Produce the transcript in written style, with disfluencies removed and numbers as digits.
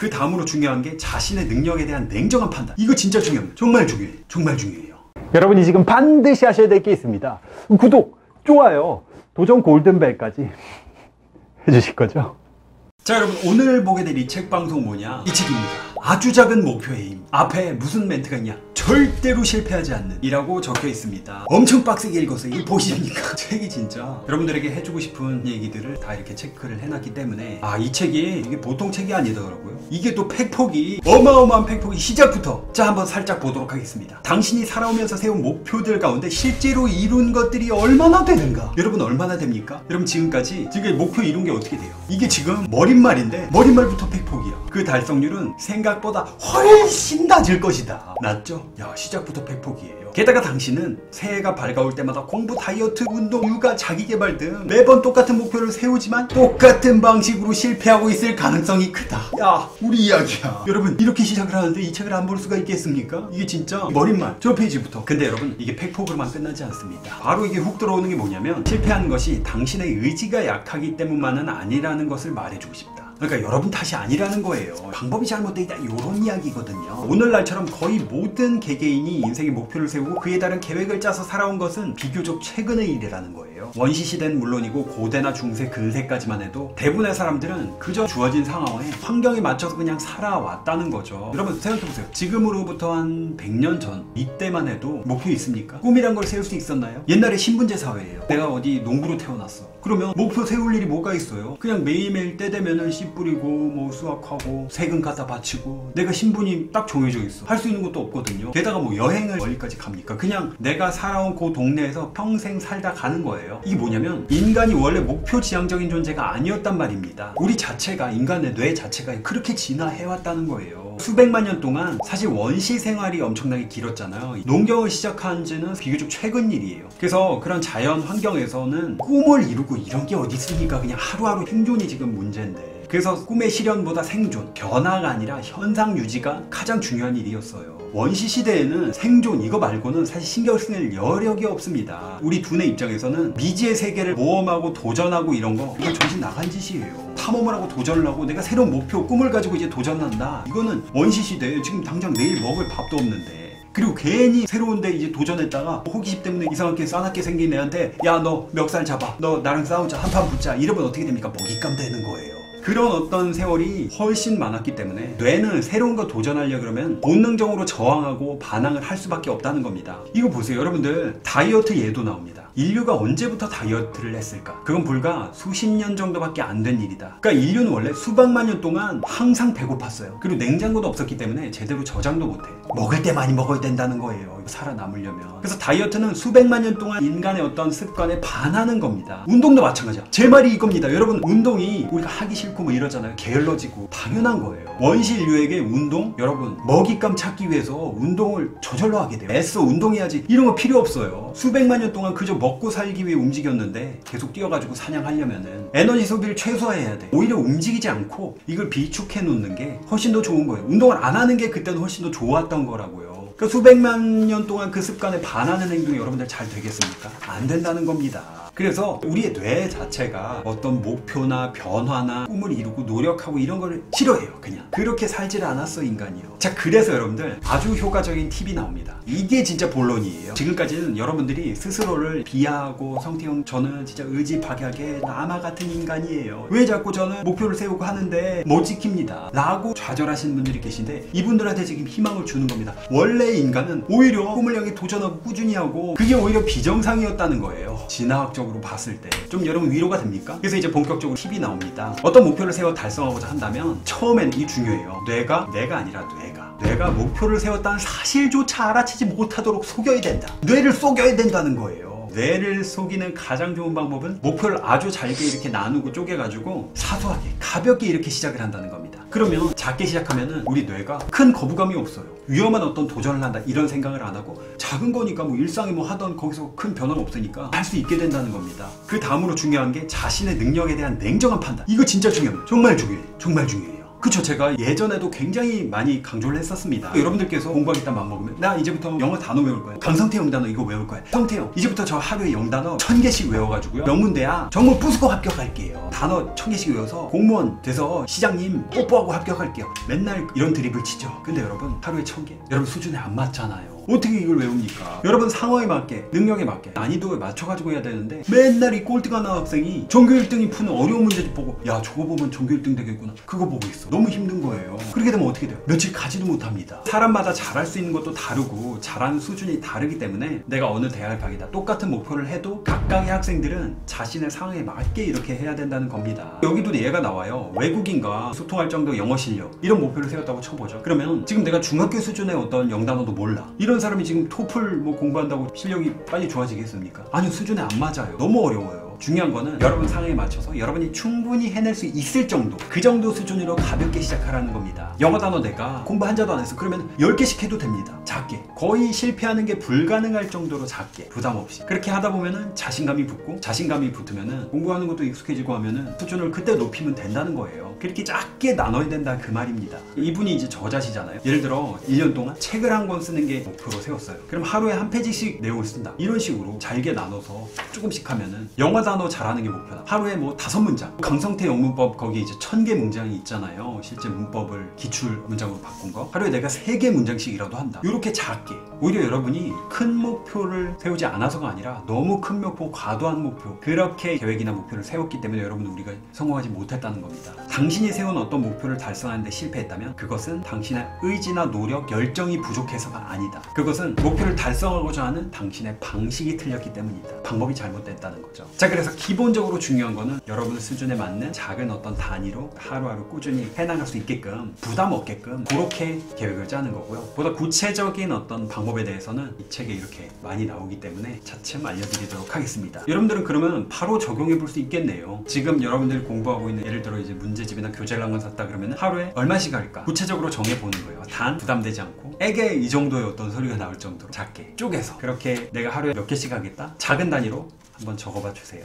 그 다음으로 중요한 게 자신의 능력에 대한 냉정한 판단. 이거 진짜 중요합니다. 정말 중요해요. 정말 중요해요. 여러분이 지금 반드시 하셔야 될 게 있습니다. 구독, 좋아요, 도전 골든벨까지 해주실 거죠? 자, 여러분, 오늘 보게 될 이 책 방송 뭐냐? 이 책입니다. 아주 작은 목표의 힘. 앞에 무슨 멘트가 있냐? 절대로 실패하지 않는 이라고 적혀 있습니다. 엄청 빡세게 읽었어요. 이 보시니까 책이 진짜 여러분들에게 해주고 싶은 얘기들을 다 이렇게 체크를 해놨기 때문에, 아, 이 책이 이게 보통 책이 아니더라고요. 이게 또 팩폭이, 어마어마한 팩폭이 시작부터. 자, 한번 살짝 보도록 하겠습니다. 당신이 살아오면서 세운 목표들 가운데 실제로 이룬 것들이 얼마나 되는가? 여러분, 얼마나 됩니까? 여러분, 지금 목표 이룬 게 어떻게 돼요? 이게 지금 머릿말인데 머릿말부터 팩폭이야. 그 달성률은 생각보다 훨씬 낮을 것이다. 낮죠? 야, 시작부터 팩폭이에요. 게다가 당신은 새해가 밝아올 때마다 공부, 다이어트, 운동, 육아, 자기개발 등 매번 똑같은 목표를 세우지만 똑같은 방식으로 실패하고 있을 가능성이 크다. 야, 우리 이야기야. 여러분, 이렇게 시작을 하는데 이 책을 안 볼 수가 있겠습니까? 이게 진짜 머릿말, 저 페이지부터. 근데 여러분, 이게 팩폭으로만 끝나지 않습니다. 바로 이게 훅 들어오는 게 뭐냐면, 실패한 것이 당신의 의지가 약하기 때문만은 아니라는 것을 말해주고 싶다. 그러니까 여러분 탓이 아니라는 거예요. 방법이 잘못되어 있다, 이런 이야기거든요. 오늘날처럼 거의 모든 개개인이 인생의 목표를 세우고 그에 따른 계획을 짜서 살아온 것은 비교적 최근의 일이라는 거예요. 원시시대는 물론이고 고대나 중세, 근세까지만 해도 대부분의 사람들은 그저 주어진 상황에 환경에 맞춰서 그냥 살아왔다는 거죠. 여러분, 생각해보세요. 지금으로부터 한 100년 전 이때만 해도 목표 있습니까? 꿈이란 걸 세울 수 있었나요? 옛날에 신분제 사회예요. 내가 어디 농부로 태어났어. 그러면 목표 세울 일이 뭐가 있어요? 그냥 매일매일 때 되면은 씨 뿌리고 뭐 수확하고 세금 갖다 바치고, 내가 신분이 딱 정해져 있어. 할 수 있는 것도 없거든요. 게다가 뭐 여행을 어디까지 갑니까? 그냥 내가 살아온 그 동네에서 평생 살다 가는 거예요. 이게 뭐냐면, 인간이 원래 목표 지향적인 존재가 아니었단 말입니다. 우리 자체가, 인간의 뇌 자체가 그렇게 진화해왔다는 거예요. 수백만 년 동안 사실 원시 생활이 엄청나게 길었잖아요. 농경을 시작한 지는 비교적 최근 일이에요. 그래서 그런 자연 환경에서는 꿈을 이루고 이런 게 어디 있습니까? 그냥 하루하루 생존이 지금 문제인데, 그래서 꿈의 실현보다 생존, 변화가 아니라 현상 유지가 가장 중요한 일이었어요. 원시 시대에는 생존, 이거 말고는 사실 신경 쓸 여력이 없습니다. 우리 두뇌 입장에서는 미지의 세계를 모험하고 도전하고 이런 거, 이거 정신 나간 짓이에요. 탐험을 하고 도전을 하고 내가 새로운 목표, 꿈을 가지고 이제 도전한다. 이거는 원시 시대에 지금 당장 내일 먹을 밥도 없는데, 그리고 괜히 새로운데 이제 도전했다가 호기심 때문에 이상하게 싸납게 생긴 애한테, 야, 너 멱살 잡아, 너 나랑 싸우자, 한판 붙자, 이러면 어떻게 됩니까? 먹잇감 되는 거예요. 그런 어떤 세월이 훨씬 많았기 때문에 뇌는 새로운 거 도전하려 그러면 본능적으로 저항하고 반항을 할 수밖에 없다는 겁니다. 이거 보세요, 여러분들. 다이어트 예도 나옵니다. 인류가 언제부터 다이어트를 했을까? 그건 불과 수십 년 정도밖에 안 된 일이다. 그러니까 인류는 원래 수백만 년 동안 항상 배고팠어요. 그리고 냉장고도 없었기 때문에 제대로 저장도 못해. 먹을 때 많이 먹어야 된다는 거예요, 살아남으려면. 그래서 다이어트는 수백만 년 동안 인간의 어떤 습관에 반하는 겁니다. 운동도 마찬가지야. 제 말이 이겁니다. 여러분, 운동이 우리가 하기 싫고 뭐 이러잖아요. 게을러지고 당연한 거예요. 원시 인류에게 운동, 여러분, 먹잇감 찾기 위해서 운동을 저절로 하게 돼요. 애써 운동해야지, 이런 거 필요 없어요. 수백만 년 동안 그저 먹고 살기 위해 움직였는데, 계속 뛰어가지고 사냥하려면은 에너지 소비를 최소화해야 돼. 오히려 움직이지 않고 이걸 비축해 놓는 게 훨씬 더 좋은 거예요. 운동을 안 하는 게 그때는 훨씬 더 좋았던 거라고요. 그 수백만 년 동안 그 습관에 반하는 행동이 여러분들 잘 되겠습니까? 안 된다는 겁니다. 그래서 우리의 뇌 자체가 어떤 목표나 변화나 꿈을 이루고 노력하고 이런 거를 싫어해요. 그냥 그렇게 살지를 않았어, 인간이요. 자, 그래서 여러분들 아주 효과적인 팁이 나옵니다. 이게 진짜 본론이에요. 지금까지는 여러분들이 스스로를 비하하고, 성태형 저는 진짜 의지 박약에 남아 같은 인간이에요, 왜 자꾸 저는 목표를 세우고 하는데 못 지킵니다 라고 좌절하시는 분들이 계신데, 이분들한테 지금 희망을 주는 겁니다. 원래 인간은 오히려 꿈을 향해 도전하고 꾸준히 하고, 그게 오히려 비정상이었다는 거예요, 진화학적으로 봤을 때. 좀 여러분 위로가 됩니까? 그래서 이제 본격적으로 팁이 나옵니다. 어떤 목표를 세워 달성하고자 한다면 처음엔 이 중요해요. 뇌가 목표를 세웠다는 사실조차 알아채지 못하도록 속여야 된다. 뇌를 속여야 된다는 거예요. 뇌를 속이는 가장 좋은 방법은 목표를 아주 잘게 이렇게 나누고 쪼개가지고 사소하게 가볍게 이렇게 시작을 한다는 겁니다. 그러면 작게 시작하면은 우리 뇌가 큰 거부감이 없어요. 위험한 어떤 도전을 한다 이런 생각을 안 하고, 작은 거니까 뭐 일상에 뭐 하던 거기서 큰 변화가 없으니까 할 수 있게 된다는 겁니다. 그 다음으로 중요한 게 자신의 능력에 대한 냉정한 판단. 이거 진짜 중요합니다. 정말 중요해요. 그쵸, 제가 예전에도 굉장히 많이 강조를 했었습니다. 여러분들께서 공부하겠다는 맘먹으면 나 이제부터 영어 단어 외울 거야, 강성태 영단어 이거 외울 거야, 성태영 이제부터 저 하루에 영단어 1000개씩 외워가지고요 명문대학 정말 부수고 합격할게요, 단어 1000개씩 외워서 공무원 돼서 시장님 뽀뽀하고 합격할게요, 맨날 이런 드립을 치죠. 근데 여러분 하루에 1000개 여러분 수준에 안 맞잖아요. 어떻게 이걸 외웁니까? 여러분 상황에 맞게 능력에 맞게 난이도에 맞춰가지고 해야 되는데 맨날 이 꼴등하는 학생이 전교 1등이 푸는 어려운 문제도 보고 야 저거 보면 전교 1등 되겠구나 그거 보고 있어. 너무 힘든 거예요. 그렇게 되면 어떻게 돼요? 며칠 가지도 못합니다. 사람마다 잘할 수 있는 것도 다르고 잘하는 수준이 다르기 때문에 내가 어느 대학을 가겠다 똑같은 목표를 해도 각각의 학생들은 자신의 상황에 맞게 이렇게 해야 된다는 겁니다. 여기도 예가 나와요. 외국인과 소통할 정도 영어 실력 이런 목표를 세웠다고 쳐보죠. 그러면 지금 내가 중학교 수준의 어떤 영단어도 몰라 이런 사람이 지금 토플 뭐 공부한다고 실력이 빨리 좋아지겠습니까? 아니요, 수준에 안 맞아요. 너무 어려워요. 중요한 거는 여러분 상황에 맞춰서 여러분이 충분히 해낼 수 있을 정도 그 정도 수준으로 가볍게 시작하라는 겁니다. 영어 단어 내가 공부 한 자도 안 했어 그러면 10개씩 해도 됩니다. 작게 거의 실패하는 게 불가능할 정도로 작게 부담 없이 그렇게 하다 보면은 자신감이 붙고 자신감이 붙으면은 공부하는 것도 익숙해지고 하면은 수준을 그때 높이면 된다는 거예요. 그렇게 작게 나눠야 된다 그 말입니다. 이분이 이제 저자시잖아요. 예를 들어 1년 동안 책을 한 권 쓰는 게 목표로 세웠어요. 그럼 하루에 1페이지씩 내용을 쓴다 이런 식으로 잘게 나눠서 조금씩 하면은 영어 단어 잘하는 게 목표다. 하루에 뭐 5문장. 강성태 영문법 거기 이제 1000개 문장이 있잖아요. 실제 문법을 기출 문장으로 바꾼 거. 하루에 내가 3개 문장씩이라도 한다. 이렇게 작게. 오히려 여러분이 큰 목표를 세우지 않아서가 아니라 너무 큰 목표, 과도한 목표. 그렇게 계획이나 목표를 세웠기 때문에 여러분 우리가 성공하지 못했다는 겁니다. 당신이 세운 어떤 목표를 달성하는데 실패했다면 그것은 당신의 의지나 노력, 열정이 부족해서가 아니다. 그것은 목표를 달성하고자 하는 당신의 방식이 틀렸기 때문이다. 방법이 잘못됐다는 거죠. 자, 그래서 기본적으로 중요한 거는 여러분 수준에 맞는 작은 어떤 단위로 하루하루 꾸준히 해나갈 수 있게끔 부담 없게끔 그렇게 계획을 짜는 거고요. 보다 구체적인 어떤 방법에 대해서는 이 책에 이렇게 많이 나오기 때문에 차츰 알려드리도록 하겠습니다. 여러분들은 그러면 바로 적용해 볼 수 있겠네요. 지금 여러분들이 공부하고 있는 예를 들어 이제 문제집이나 교재를 한 권 샀다 그러면 하루에 얼마씩 할까 구체적으로 정해보는 거예요. 단 부담되지 않고 애게 이 정도의 어떤 소리가 나올 정도로 작게 쪼개서 그렇게 내가 하루에 몇 개씩 하겠다 작은 단위로 한번 적어봐 주세요.